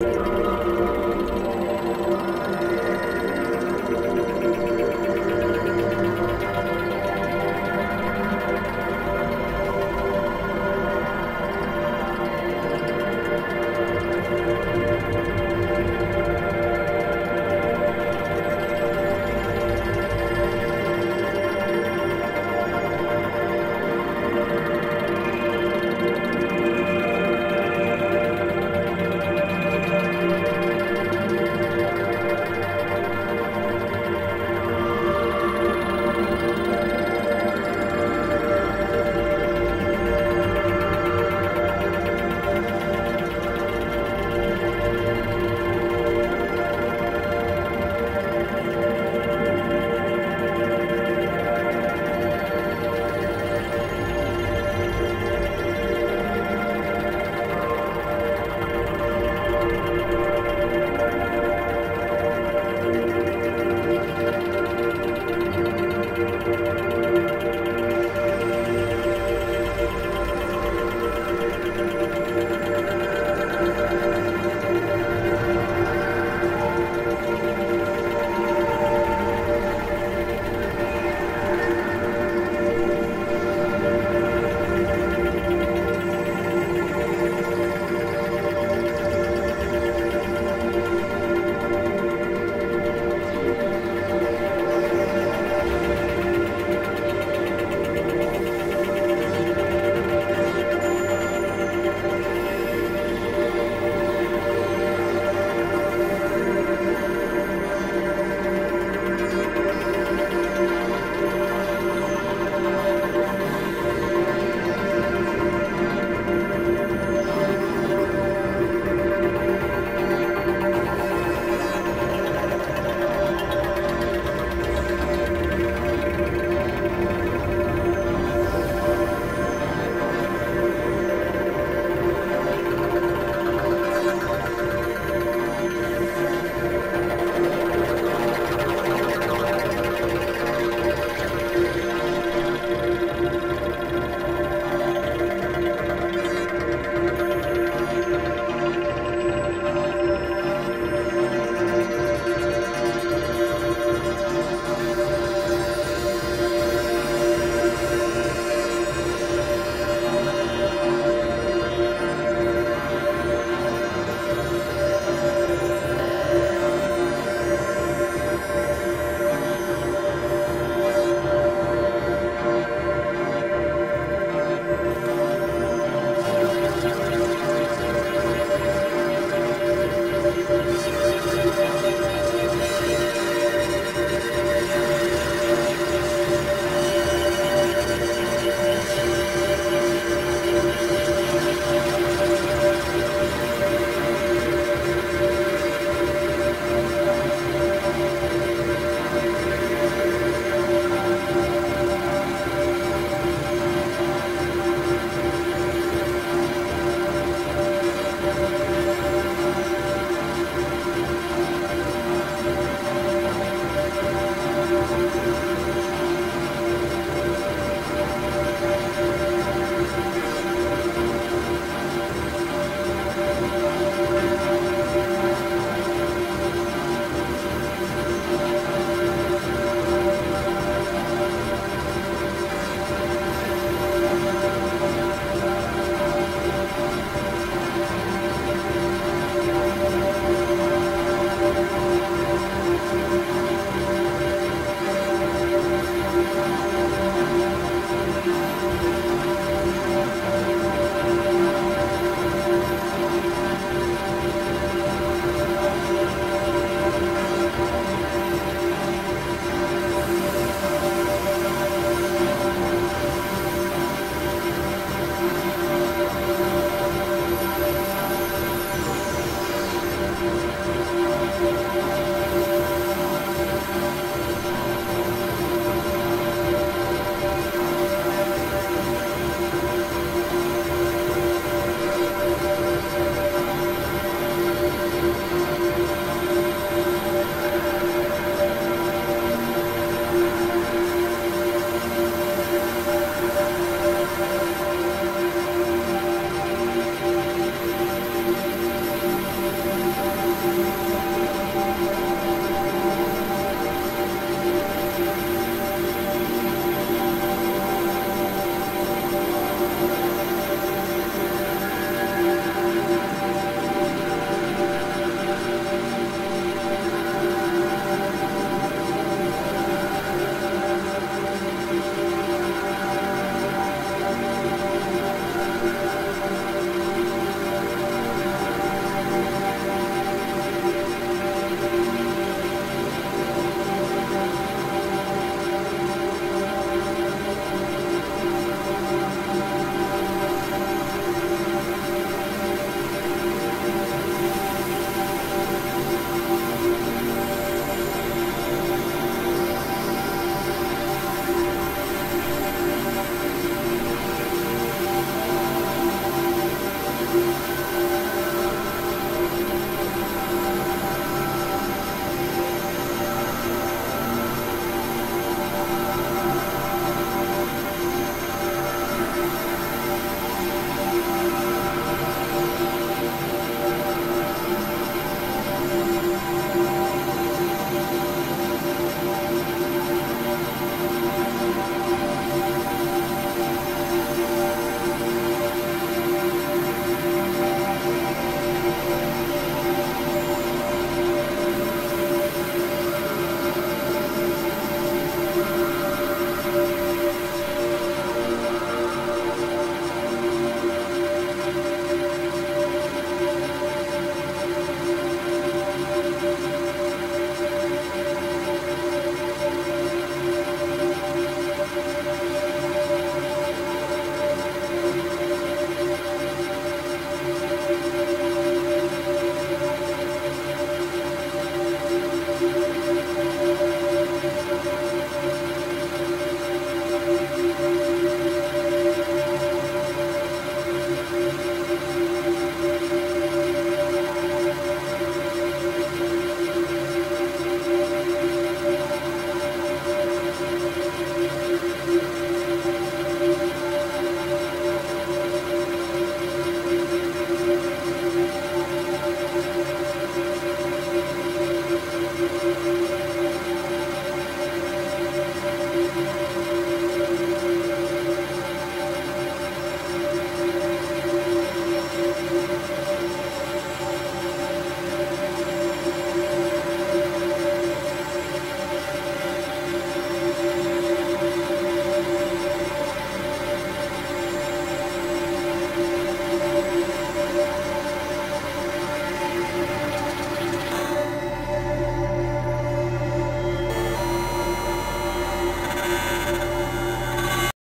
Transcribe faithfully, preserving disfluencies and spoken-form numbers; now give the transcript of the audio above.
You